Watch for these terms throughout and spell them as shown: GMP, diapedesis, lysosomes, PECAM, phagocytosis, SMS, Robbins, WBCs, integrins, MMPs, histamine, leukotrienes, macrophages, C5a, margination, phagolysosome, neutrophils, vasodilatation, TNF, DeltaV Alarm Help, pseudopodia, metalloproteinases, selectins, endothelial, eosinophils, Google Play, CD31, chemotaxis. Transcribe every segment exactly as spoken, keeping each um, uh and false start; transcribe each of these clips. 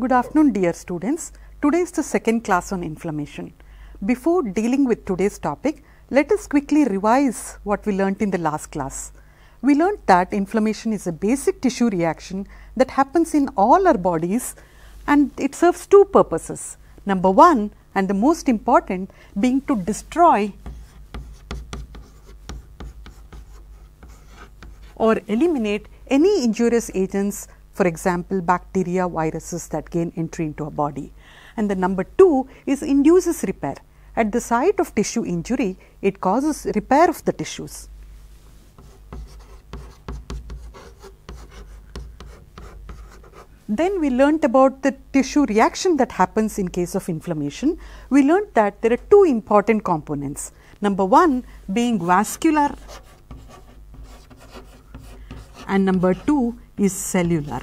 Good afternoon, dear students. Today is the second class on inflammation. Before dealing with today's topic, let us quickly revise what we learnt in the last class. We learnt that inflammation is a basic tissue reaction that happens in all our bodies, and it serves two purposes. Number one, and the most important, being to destroy or eliminate any injurious agents, for example, bacteria, viruses that gain entry into a body. And the number two is induces repair. At the site of tissue injury, it causes repair of the tissues. Then we learnt about the tissue reaction that happens in case of inflammation. We learnt that there are two important components. Number one being vascular, and number two is cellular.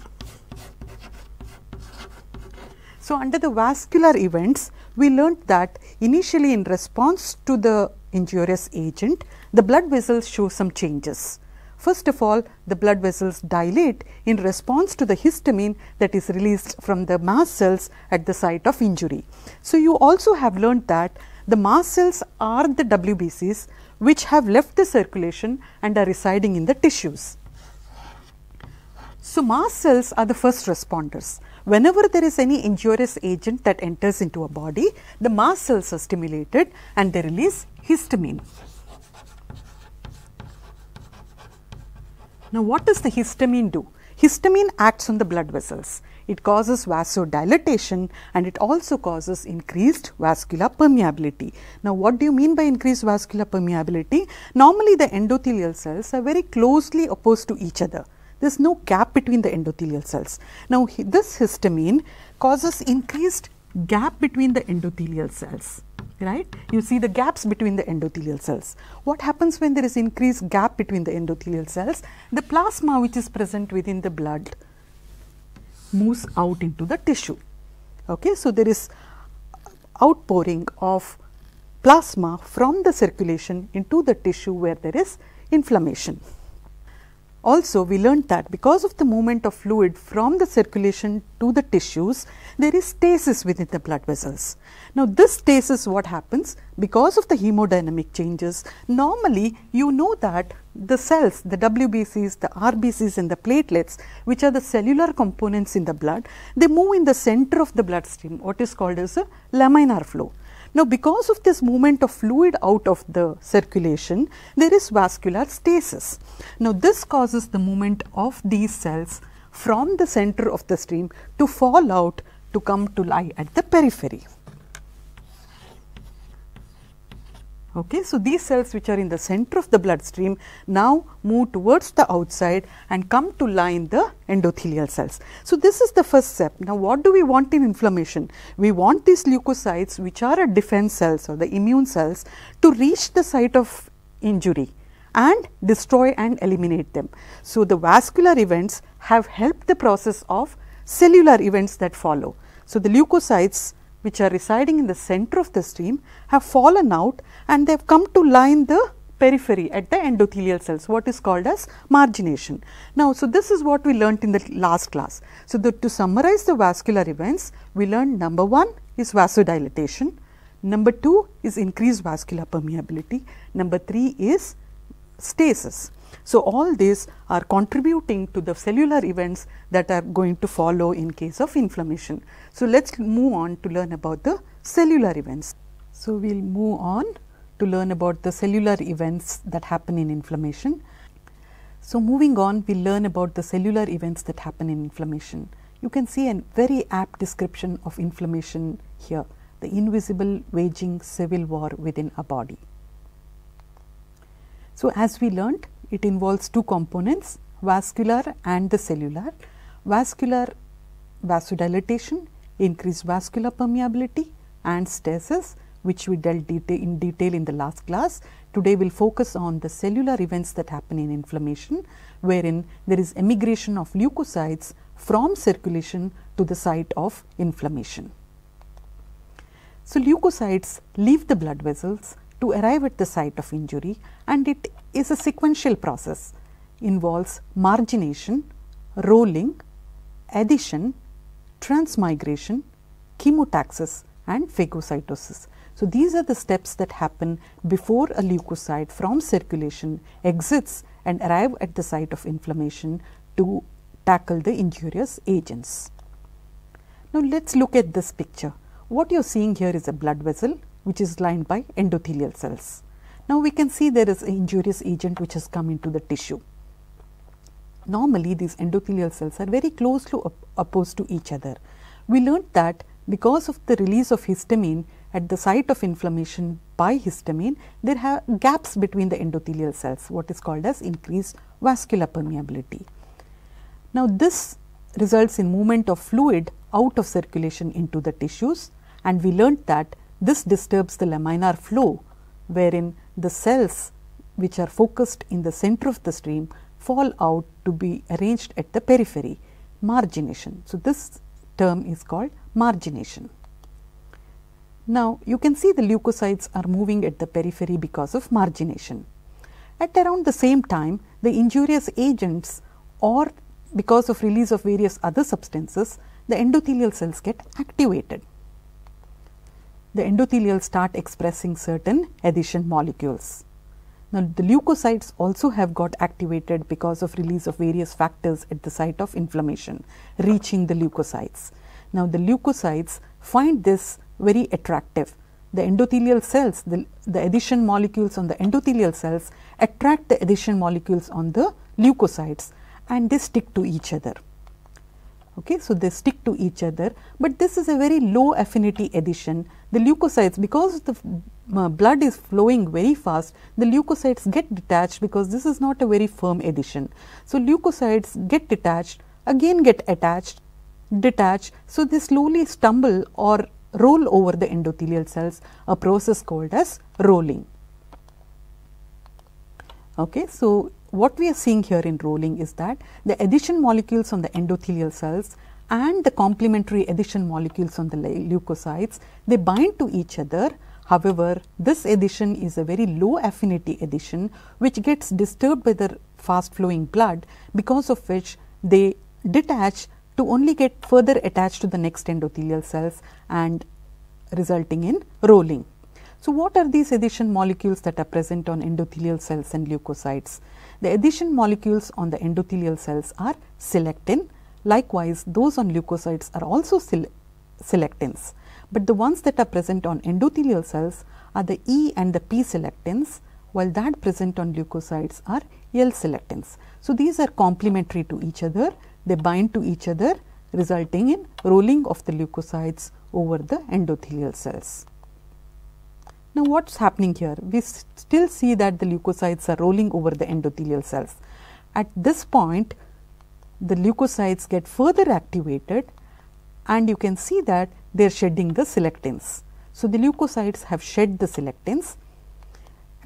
So, under the vascular events, we learnt that initially in response to the injurious agent, the blood vessels show some changes. First of all, the blood vessels dilate in response to the histamine that is released from the mast cells at the site of injury. So, you also have learnt that the mast cells are the W B Cs which have left the circulation and are residing in the tissues. So, mast cells are the first responders. Whenever there is any injurious agent that enters into a body, the mast cells are stimulated and they release histamine. Now, what does the histamine do? Histamine acts on the blood vessels. It causes vasodilatation and it also causes increased vascular permeability. Now, what do you mean by increased vascular permeability? Normally, the endothelial cells are very closely opposed to each other. There is no gap between the endothelial cells. Now, this histamine causes increased gap between the endothelial cells, right? You see the gaps between the endothelial cells. What happens when there is increased gap between the endothelial cells? The plasma which is present within the blood moves out into the tissue. Okay? So, there is outpouring of plasma from the circulation into the tissue where there is inflammation. Also, we learnt that because of the movement of fluid from the circulation to the tissues, there is stasis within the blood vessels. Now, this stasis, what happens? Because of the hemodynamic changes, normally you know that the cells, the W B Cs, the R B Cs and the platelets, which are the cellular components in the blood, they move in the center of the bloodstream, what is called as a laminar flow. Now, because of this movement of fluid out of the circulation, there is vascular stasis. Now, this causes the movement of these cells from the center of the stream to fall out to come to lie at the periphery. Okay, so, these cells which are in the center of the bloodstream now move towards the outside and come to lie in the endothelial cells. So, this is the first step. Now, what do we want in inflammation? We want these leukocytes, which are defense cells or the immune cells, to reach the site of injury and destroy and eliminate them. So, the vascular events have helped the process of cellular events that follow. So, the leukocytes which are residing in the center of the stream have fallen out and they have come to line the periphery at the endothelial cells, what is called as margination. Now, so this is what we learnt in the last class. So, the, to summarize the vascular events, we learned number one is vasodilatation, number two is increased vascular permeability, number three is stasis. So, all these are contributing to the cellular events that are going to follow in case of inflammation. So, let us move on to learn about the cellular events. So, we will move on to learn about the cellular events that happen in inflammation. So, moving on, we learn about the cellular events that happen in inflammation. You can see a very apt description of inflammation here. the invisible waging civil war within a body. So, as we learnt, it involves two components, vascular and the cellular. Vascular vasodilatation, increased vascular permeability and stasis, which we dealt deta- in detail in the last class. Today we will focus on the cellular events that happen in inflammation, wherein there is emigration of leukocytes from circulation to the site of inflammation. So, leukocytes leave the blood vessels to arrive at the site of injury, and it is a sequential process, involves margination, rolling, addition, transmigration, chemotaxis and phagocytosis. So, these are the steps that happen before a leukocyte from circulation exits and arrive at the site of inflammation to tackle the injurious agents. Now, let us look at this picture. What you are seeing here is a blood vessel which is lined by endothelial cells. Now, we can see there is an injurious agent which has come into the tissue. Normally, these endothelial cells are very closely op opposed to each other. We learnt that because of the release of histamine at the site of inflammation by histamine, there have gaps between the endothelial cells, what is called as increased vascular permeability. Now, this results in movement of fluid out of circulation into the tissues, and we learnt that this disturbs the laminar flow, wherein the cells which are focused in the center of the stream fall out to be arranged at the periphery, margination. So, this term is called margination. Now, you can see the leukocytes are moving at the periphery because of margination. At around the same time, the injurious agents, or because of release of various other substances, the endothelial cells get activated. The endothelial start expressing certain adhesion molecules. Now, the leukocytes also have got activated because of release of various factors at the site of inflammation reaching the leukocytes. Now, the leukocytes find this very attractive. The endothelial cells, the, the adhesion molecules on the endothelial cells attract the adhesion molecules on the leukocytes, and they stick to each other. Okay, so, they stick to each other, but this is a very low affinity adhesion. The leukocytes, because the uh, blood is flowing very fast, the leukocytes get detached because this is not a very firm adhesion. So, leukocytes get detached, again get attached, detached. So, they slowly stumble or roll over the endothelial cells, a process called as rolling. Okay, so, what we are seeing here in rolling is that the adhesion molecules on the endothelial cells and the complementary adhesion molecules on the leukocytes, they bind to each other. However, this adhesion is a very low affinity adhesion which gets disturbed by the fast flowing blood, because of which they detach to only get further attached to the next endothelial cells and resulting in rolling. So, what are these adhesion molecules that are present on endothelial cells and leukocytes? The adhesion molecules on the endothelial cells are selectin. Likewise, those on leukocytes are also selectins, but the ones that are present on endothelial cells are the E and the P selectins, while that present on leukocytes are L selectins. So, these are complementary to each other, they bind to each other, resulting in rolling of the leukocytes over the endothelial cells. Now, what is happening here? We still see that the leukocytes are rolling over the endothelial cells. At this point, the leukocytes get further activated, and you can see that they are shedding the selectins. So, the leukocytes have shed the selectins.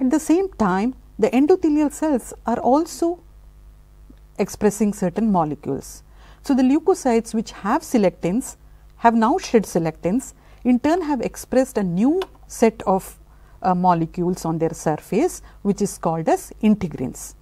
At the same time, the endothelial cells are also expressing certain molecules. So, the leukocytes which have selectins have now shed selectins, in turn have expressed a new set of uh, molecules on their surface, which is called as integrins.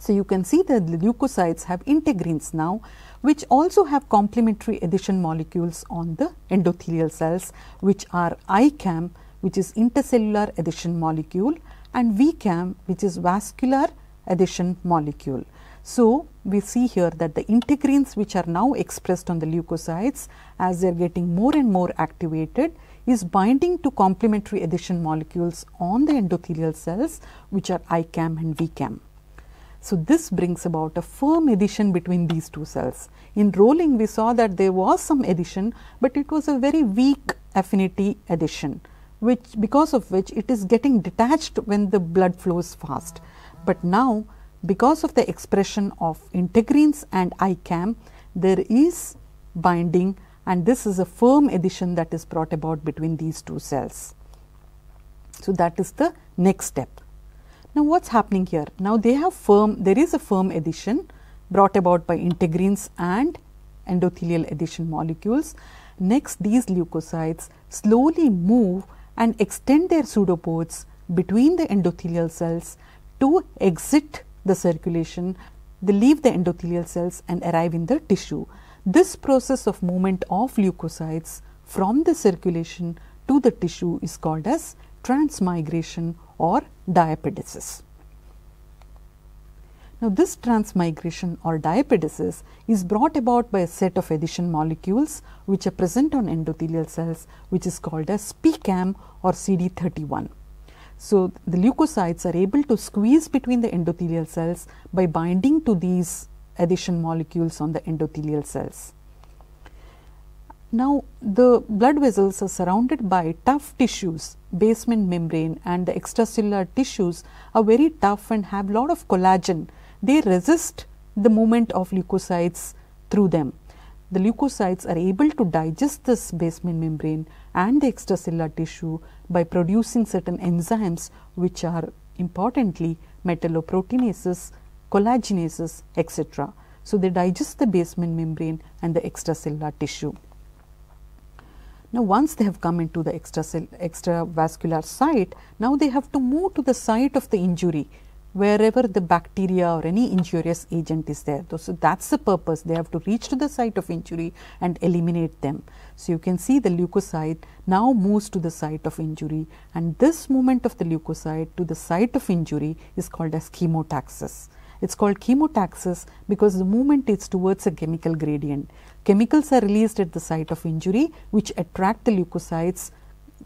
So, you can see that the leukocytes have integrins now, which also have complementary adhesion molecules on the endothelial cells, which are I CAM, which is intercellular adhesion molecule, and V CAM, which is vascular adhesion molecule. So, we see here that the integrins which are now expressed on the leukocytes, as they are getting more and more activated, is binding to complementary adhesion molecules on the endothelial cells, which are I CAM and V CAM. So, this brings about a firm adhesion between these two cells. In rolling, we saw that there was some adhesion, but it was a very weak affinity addition, which because of which it is getting detached when the blood flows fast. But now, because of the expression of integrins and I CAM, there is binding, and this is a firm addition that is brought about between these two cells. So that is the next step. Now what's happening here? Now they have firm, there is a firm addition brought about by integrins and endothelial addition molecules. Next, these leukocytes slowly move and extend their pseudopods between the endothelial cells to exit the circulation. They leave the endothelial cells and arrive in the tissue. This process of movement of leukocytes from the circulation to the tissue is called as transmigration or diapedesis. Now, this transmigration or diapedesis is brought about by a set of addition molecules which are present on endothelial cells, which is called as P E C A M or C D thirty-one. So, the leukocytes are able to squeeze between the endothelial cells by binding to these addition molecules on the endothelial cells. Now, the blood vessels are surrounded by tough tissues. Basement membrane and the extracellular tissues are very tough and have lot of collagen. They resist the movement of leukocytes through them. The leukocytes are able to digest this basement membrane and the extracellular tissue by producing certain enzymes which are importantly metalloproteinases, collagenases, et cetera. So, they digest the basement membrane and the extracellular tissue. Now, once they have come into the extracell, extravascular site, now they have to move to the site of the injury, wherever the bacteria or any injurious agent is there. So, that is the purpose. They have to reach to the site of injury and eliminate them. So, you can see the leukocyte now moves to the site of injury, and this movement of the leukocyte to the site of injury is called as chemotaxis. It is called chemotaxis because the movement is towards a chemical gradient. Chemicals are released at the site of injury which attract the leukocytes,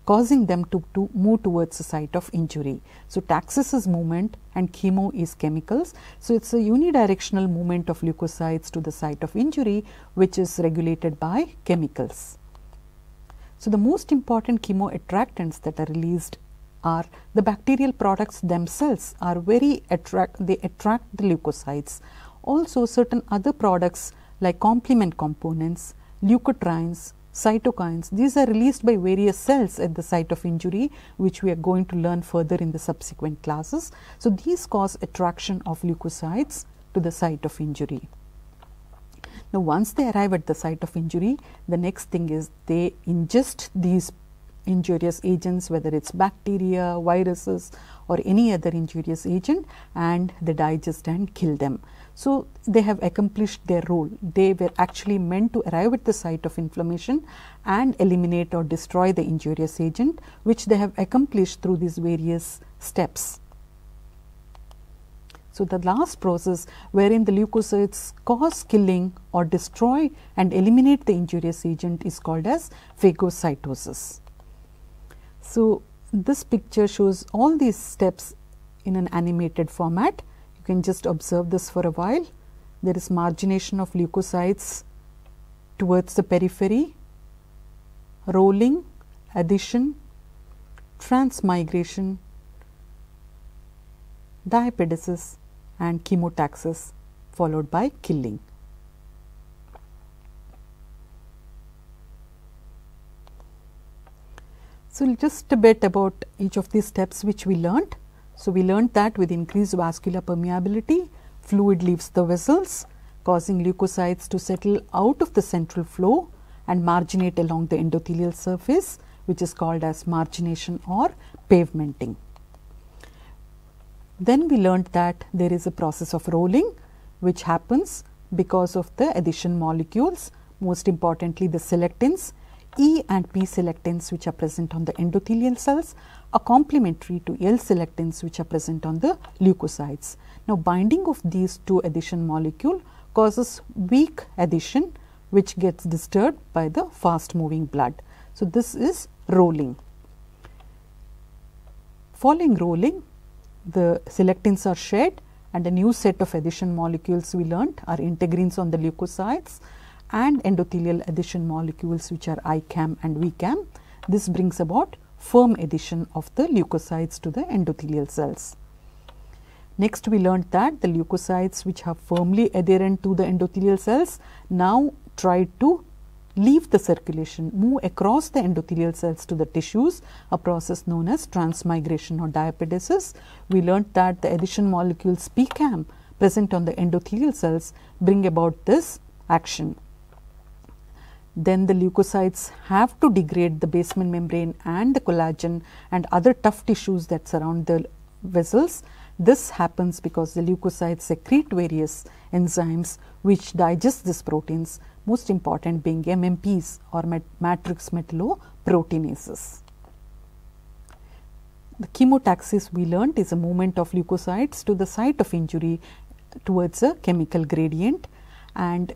causing them to, to move towards the site of injury. So, taxis is movement and chemo is chemicals. So, it is a unidirectional movement of leukocytes to the site of injury which is regulated by chemicals. So, the most important chemoattractants that are released are the bacterial products themselves are very attract, they attract the leukocytes. Also, certain other products like complement components, leukotrienes, cytokines, these are released by various cells at the site of injury, which we are going to learn further in the subsequent classes. So, these cause attraction of leukocytes to the site of injury. Now, once they arrive at the site of injury, the next thing is they ingest these injurious agents, whether it is bacteria, viruses or any other injurious agent, and they digest and kill them. So, they have accomplished their role. They were actually meant to arrive at the site of inflammation and eliminate or destroy the injurious agent, which they have accomplished through these various steps. So, the last process wherein the leukocytes cause killing or destroy and eliminate the injurious agent is called as phagocytosis. So, this picture shows all these steps in an animated format. You can just observe this for a while. There is margination of leukocytes towards the periphery, rolling, addition, transmigration, diapedesis and chemotaxis, followed by killing. So, just a bit about each of these steps which we learnt. So, we learnt that with increased vascular permeability, fluid leaves the vessels, causing leukocytes to settle out of the central flow and marginate along the endothelial surface, which is called as margination or pavementing. Then we learnt that there is a process of rolling which happens because of the addition molecules, most importantly the selectins, E and P selectins, which are present on the endothelial cells, are complementary to L selectins, which are present on the leukocytes. Now, binding of these two addition molecule causes weak addition which gets disturbed by the fast moving blood. So, this is rolling. Following rolling, the selectins are shed and a new set of addition molecules we learnt are integrins on the leukocytes and endothelial addition molecules, which are I CAM and V CAM. This brings about firm addition of the leukocytes to the endothelial cells. Next, we learned that the leukocytes which are firmly adherent to the endothelial cells now try to leave the circulation, move across the endothelial cells to the tissues, a process known as transmigration or diapedesis. We learned that the adhesion molecules P E C A M present on the endothelial cells bring about this action. Then the leukocytes have to degrade the basement membrane and the collagen and other tough tissues that surround the vessels. This happens because the leukocytes secrete various enzymes which digest these proteins, most important being M M Ps or mat matrix metalloproteinases. The chemotaxis, we learnt, is a movement of leukocytes to the site of injury towards a chemical gradient, and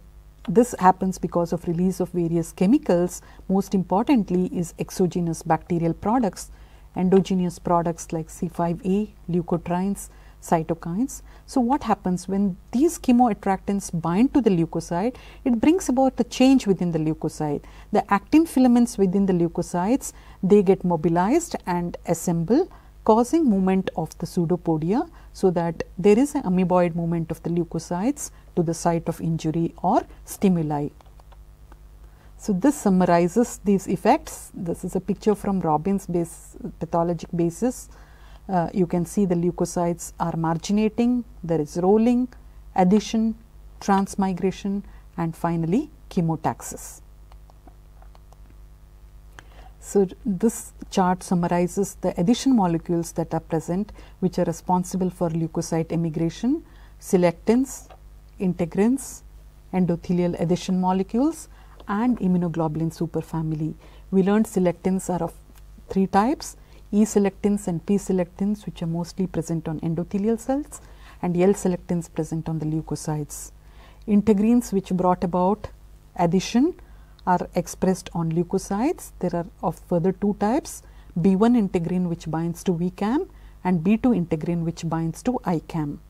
this happens because of release of various chemicals, most importantly is exogenous bacterial products, endogenous products like C five A, leukotrienes, cytokines. So what happens when these chemoattractants bind to the leukocyte? It brings about a change within the leukocyte. The actin filaments within the leukocytes, they get mobilized and assemble, causing movement of the pseudopodia, so that there is an amoeboid movement of the leukocytes to the site of injury or stimuli. So this summarizes these effects. This is a picture from Robbins base, pathologic basis. Uh, you can see the leukocytes are marginating, there is rolling, addition, transmigration, and finally chemotaxis. So this chart summarizes the addition molecules that are present, which are responsible for leukocyte emigration: selectins, integrins, endothelial adhesion molecules, and immunoglobulin superfamily. We learned selectins are of three types: E selectins and P selectins, which are mostly present on endothelial cells, and L selectins present on the leukocytes. Integrins, which brought about addition, are expressed on leukocytes. There are of further two types: B one integrin, which binds to V CAM, and B two integrin, which binds to I CAM.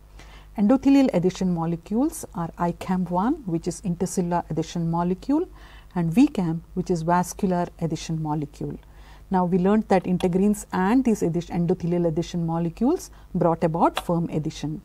Endothelial adhesion molecules are I CAM one, which is intercellular adhesion molecule, and V CAM, which is vascular adhesion molecule. Now, we learned that integrins and these endothelial adhesion molecules brought about firm adhesion.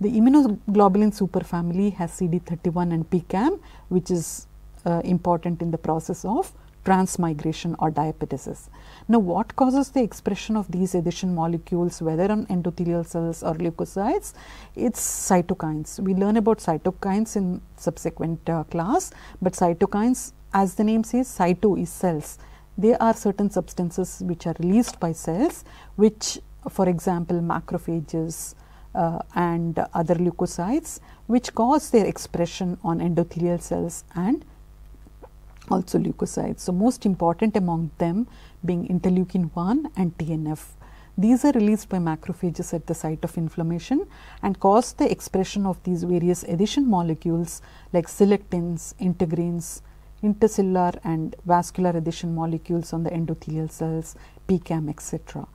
The immunoglobulin superfamily has C D thirty-one and P E C A M, which is uh, important in the process of transmigration or diapedesis. Now, what causes the expression of these adhesion molecules, whether on endothelial cells or leukocytes? It's cytokines. We learn about cytokines in subsequent uh, class, but cytokines, as the name says, cyto is cells. There are certain substances which are released by cells, which, for example, macrophages uh, and other leukocytes, which cause their expression on endothelial cells and also leukocytes. So most important among them being interleukin one and T N F. These are released by macrophages at the site of inflammation and cause the expression of these various adhesion molecules like selectins, integrins, intercellular and vascular adhesion molecules on the endothelial cells, P E C A M, et cetera.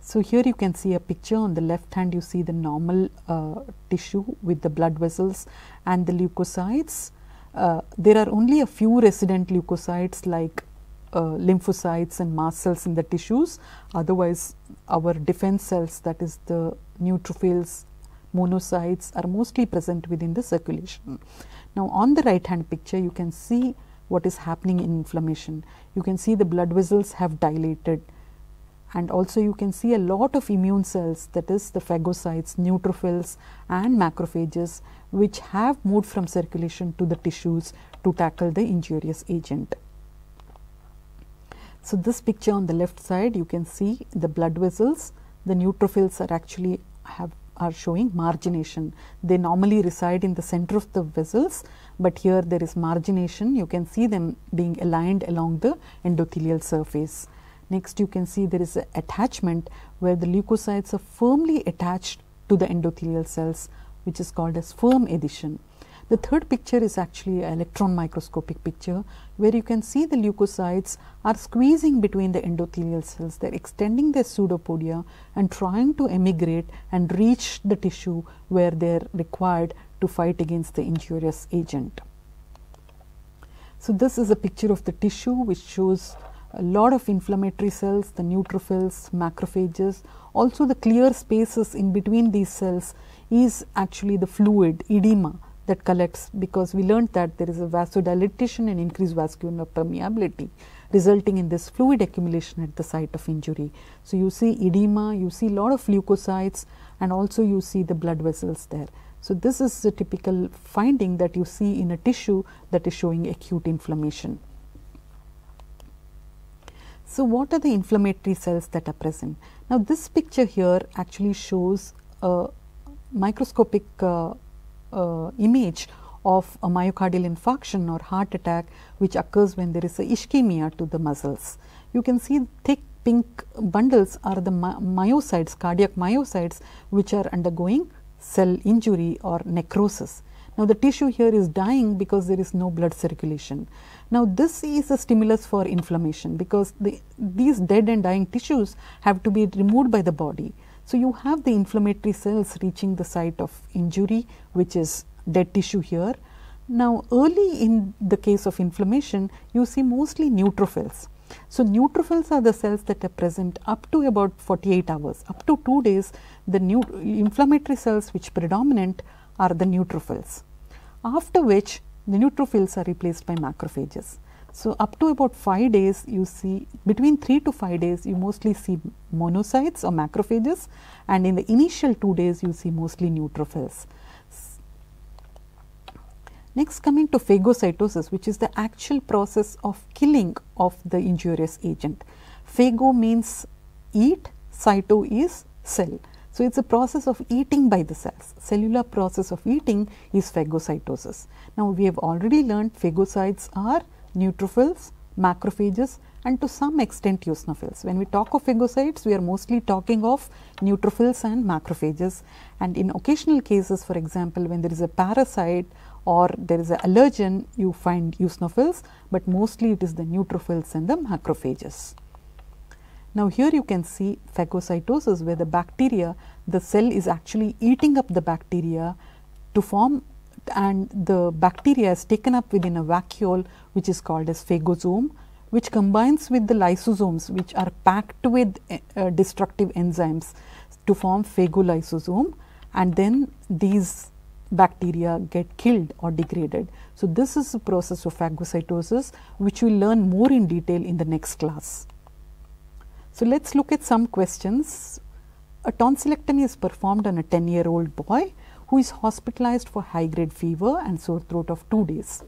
So here you can see a picture. On the left hand you see the normal uh, tissue with the blood vessels and the leukocytes. Uh, there are only a few resident leukocytes like uh, lymphocytes and mast cells in the tissues. Otherwise, our defense cells, that is the neutrophils, monocytes, are mostly present within the circulation. Now, on the right hand picture you can see what is happening in inflammation. You can see the blood vessels have dilated, and also you can see a lot of immune cells, that is the phagocytes, neutrophils and macrophages, which have moved from circulation to the tissues to tackle the injurious agent. So this picture on the left side, you can see the blood vessels. The neutrophils are actually have are showing margination. They normally reside in the center of the vessels, but here there is margination. You can see them being aligned along the endothelial surface. Next, you can see there is an attachment where the leukocytes are firmly attached to the endothelial cells, which is called as firm adhesion. The third picture is actually an electron microscopic picture, where you can see the leukocytes are squeezing between the endothelial cells. They are extending their pseudopodia and trying to emigrate and reach the tissue where they are required to fight against the injurious agent. So, this is a picture of the tissue which shows a lot of inflammatory cells, the neutrophils, macrophages. Also, the clear spaces in between these cells is actually the fluid, edema, that collects, because we learned that there is a vasodilation and increased vascular permeability resulting in this fluid accumulation at the site of injury. So, you see edema, you see lot of leukocytes, and also you see the blood vessels there. So, this is a typical finding that you see in a tissue that is showing acute inflammation. So, what are the inflammatory cells that are present? Now, this picture here actually shows a microscopic uh, uh, image of a myocardial infarction or heart attack, which occurs when there is an ischemia to the muscles. You can see thick pink bundles are the my myocytes, cardiac myocytes, which are undergoing cell injury or necrosis. Now, the tissue here is dying because there is no blood circulation. Now, this is a stimulus for inflammation, because the, these dead and dying tissues have to be removed by the body. So, you have the inflammatory cells reaching the site of injury, which is dead tissue here. Now, early in the case of inflammation, you see mostly neutrophils. So, neutrophils are the cells that are present up to about forty-eight hours, up to two days. The new inflammatory cells which predominant are the neutrophils, after which the neutrophils are replaced by macrophages. So, up to about five days you see, between three to five days you mostly see monocytes or macrophages, and in the initial two days you see mostly neutrophils. Next, coming to phagocytosis, which is the actual process of killing of the injurious agent. Phago means eat, cyto is cell. So, it is a process of eating by the cells. Cellular process of eating is phagocytosis. Now, we have already learned phagocytes are neutrophils, macrophages, and to some extent eosinophils. When we talk of phagocytes, we are mostly talking of neutrophils and macrophages, and in occasional cases, for example, when there is a parasite or there is an allergen, you find eosinophils, but mostly it is the neutrophils and the macrophages. Now, here you can see phagocytosis, where the bacteria, the cell is actually eating up the bacteria to form, and the bacteria is taken up within a vacuole which is called as phagosome, which combines with the lysosomes, which are packed with uh, destructive enzymes to form phagolysosome, and then these bacteria get killed or degraded. So, this is the process of phagocytosis, which we will learn more in detail in the next class. So, let us look at some questions. A tonsillectomy is performed on a ten year old boy who is hospitalized for high grade fever and sore throat of two days.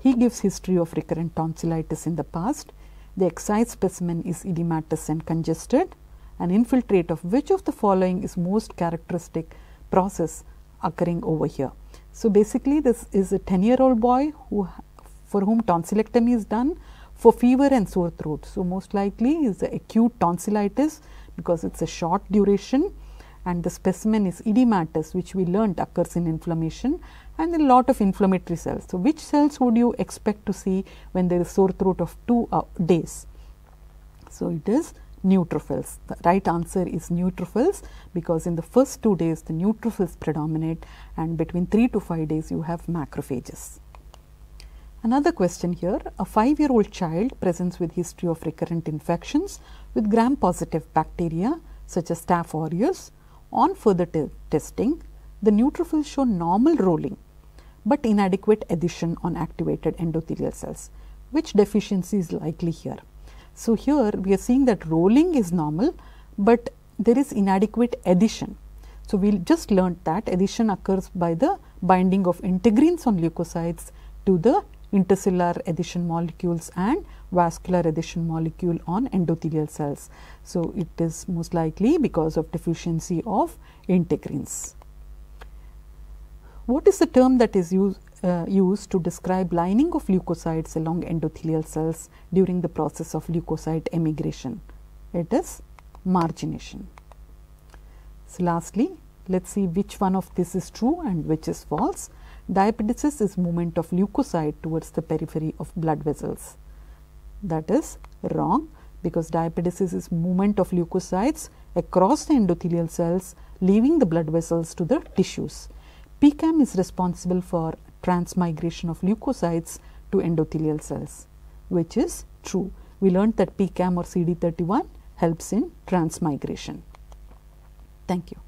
He gives history of recurrent tonsillitis in the past. The excised specimen is edematous and congested. An infiltrate of which of the following is most characteristic process occurring over here? So, basically this is a ten year old boy who, for whom tonsillectomy is done for fever and sore throat. So, most likely is the acute tonsillitis, because it is a short duration, and the specimen is edematous, which we learnt occurs in inflammation, and a lot of inflammatory cells. So, which cells would you expect to see when there is sore throat of two uh, days? So, it is neutrophils. The right answer is neutrophils, because in the first two days the neutrophils predominate, and between three to five days you have macrophages. Another question here, a five year old child presents with history of recurrent infections with gram-positive bacteria such as staph aureus. On further testing, the neutrophils show normal rolling but inadequate adhesion on activated endothelial cells. Which deficiency is likely here? So, here we are seeing that rolling is normal, but there is inadequate adhesion. So, we just learnt that adhesion occurs by the binding of integrins on leukocytes to the intercellular adhesion molecules and vascular adhesion molecule on endothelial cells. So, it is most likely because of deficiency of integrins. What is the term that is used, uh, used to describe lining of leukocytes along endothelial cells during the process of leukocyte emigration? It is margination. So, lastly, let us see which one of this is true and which is false. Diapedesis is movement of leukocyte towards the periphery of blood vessels. That is wrong, because diapedesis is movement of leukocytes across the endothelial cells, leaving the blood vessels to the tissues. PECAM is responsible for transmigration of leukocytes to endothelial cells, which is true. We learned that P CAM or C D thirty-one helps in transmigration. Thank you.